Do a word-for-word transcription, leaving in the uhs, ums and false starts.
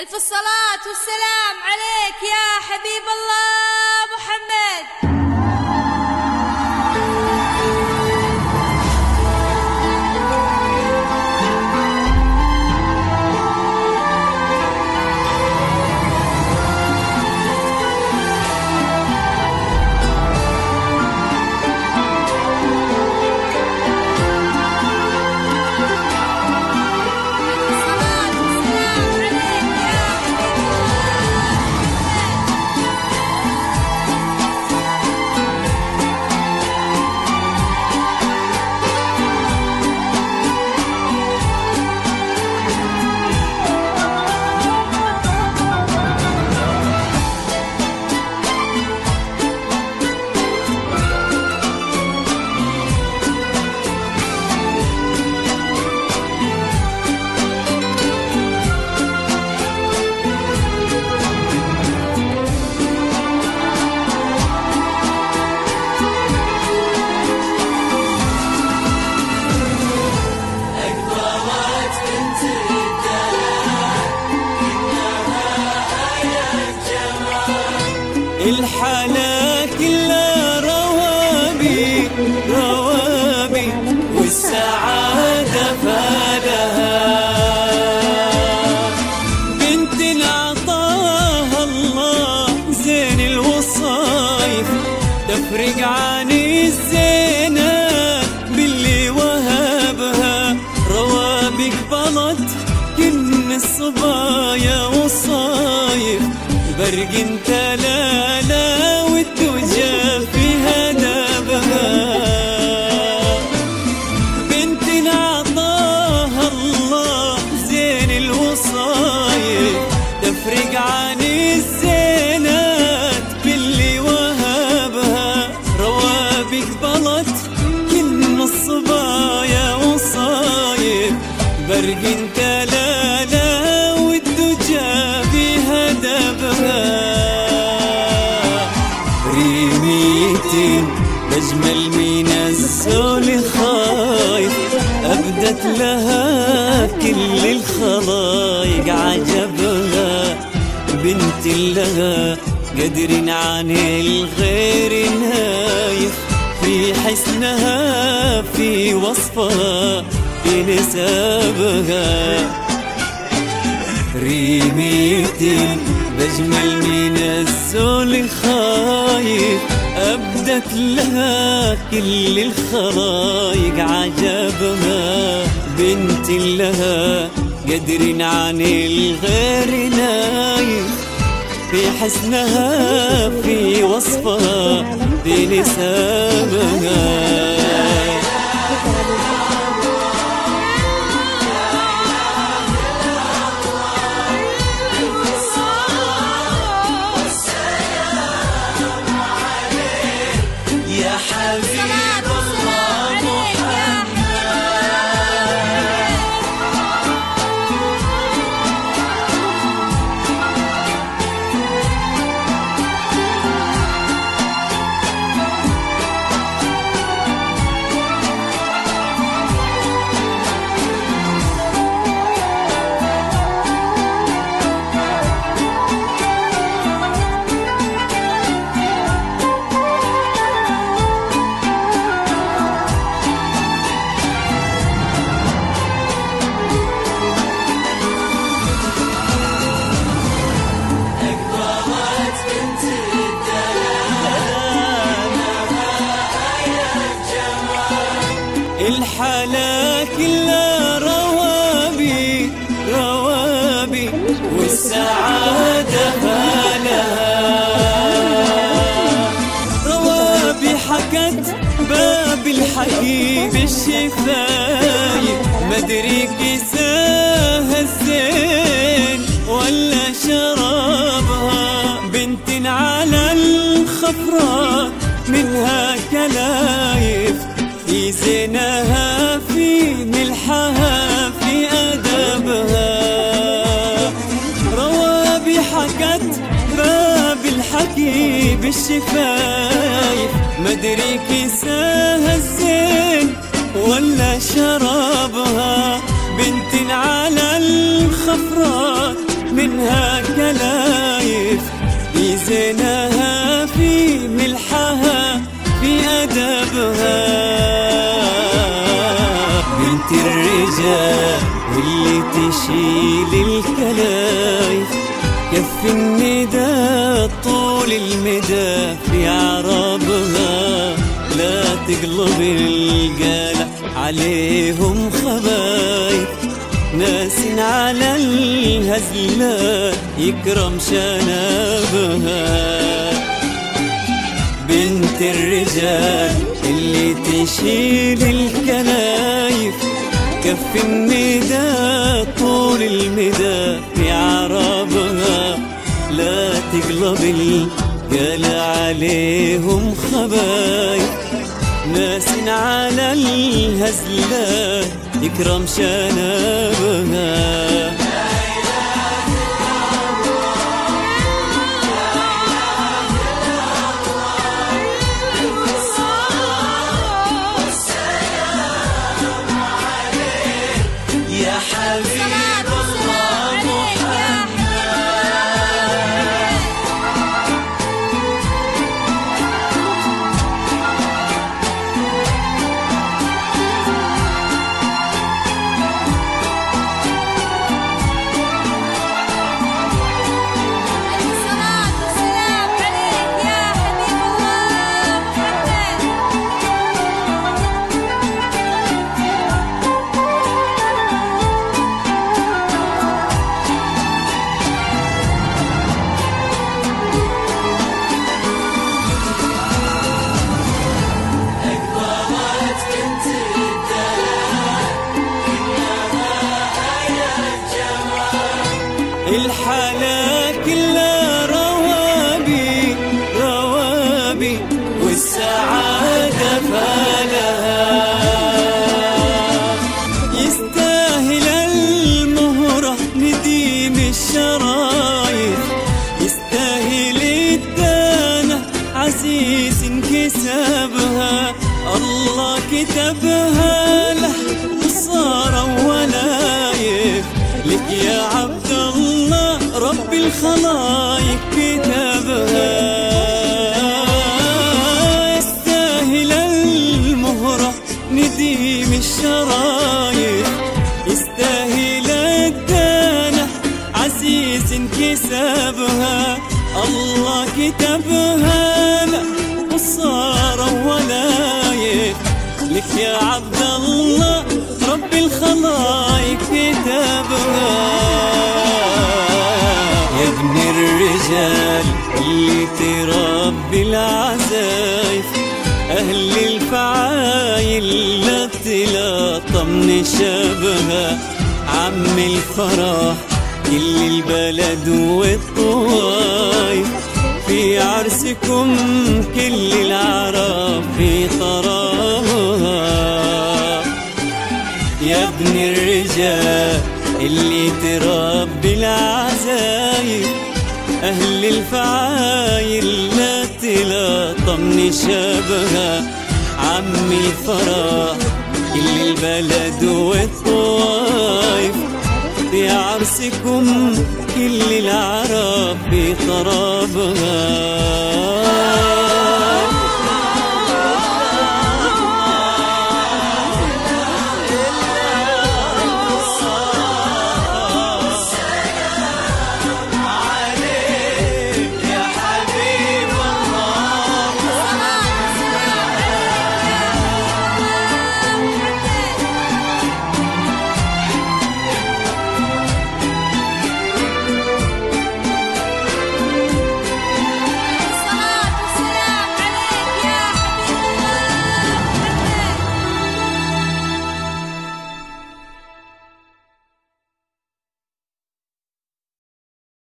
ألف الصلاة والسلام عليك يا حبيب الله محمد. الحلا كلها روابي روابي والسعادة فالها بنت العطاها الله زين الوصايف تفرق عن الزينة باللي وهبها روابي قبلت كن الصبايا والصايف برق انت لالا والدجى فيها دبها بنت عطاها الله زين الوصايف تفرق عن الزينات باللي وهبها روابي قبلت كل الصبايا وصايف برق انت لالا والدجى فيها دبها أجمل من الزول خايف أبدت لها كل الخلايق عجبها بنت لها قدر عن الغير نايف في حسنها في وصفها في نسبها ريميتين بجمل من الزول خايف أبدت لها كل الخرايق عجبها بنت لها قدر عن الغير نايف في حسنها في وصفها في نسبها الحلا كلها روابي روابي والسعادة فالها روابي حكت باب الحكيم الشفايف مدري كساها الزين ولا شرابها بنت على الخضراء منها كلايف في زينها في ملحها في أدبها روابي حكت باب الحكي بالشفايف مدري كساها الزين ولا شرابها بنت على الخفرات منها كلايف، في زينها، في ملحها، في أدبها. بنت الرجال واللي تشيل الكلايف، كف الندى طول المدى في عربها، لا تقلب القلع عليهم خبايب. ناس على الهزلة يكرم شنبها، بنت الرجال اللي تشيل الكنايف، كف الندى طول المدى في عربها، لا تقلب القلع عليهم خبايب. ناس على الهزلة يكرم شنبها. الحلا كلها روابي روابي، والسعادة فالها. يستاهل المهرة نديم الشرايط، يستاهل الدانة عزيز انكسبها. الله كتبها له وصار ولايف، لك يا عبد رب الخلايق كتبها. يستاهل المهرة نديم الشرايط، يستاهل الدانة عزيز انكسبها. الله كتبها له وصار ولايق، لك يا عبد الله رب الخلايق كتبها. الرجال اللي تربي العزايف، أهل الفعايل لا تلاطم نشابها. عم الفرح كل البلد والطوايف، في عرسكم كل العرب في طرابها. يا ابن الرجال اللي تربي العزايف، أهل الفعايل لا تلاطم نشابها. عم الفرح كل البلد والطوايف، في عرسكم كل العرب بطرابها.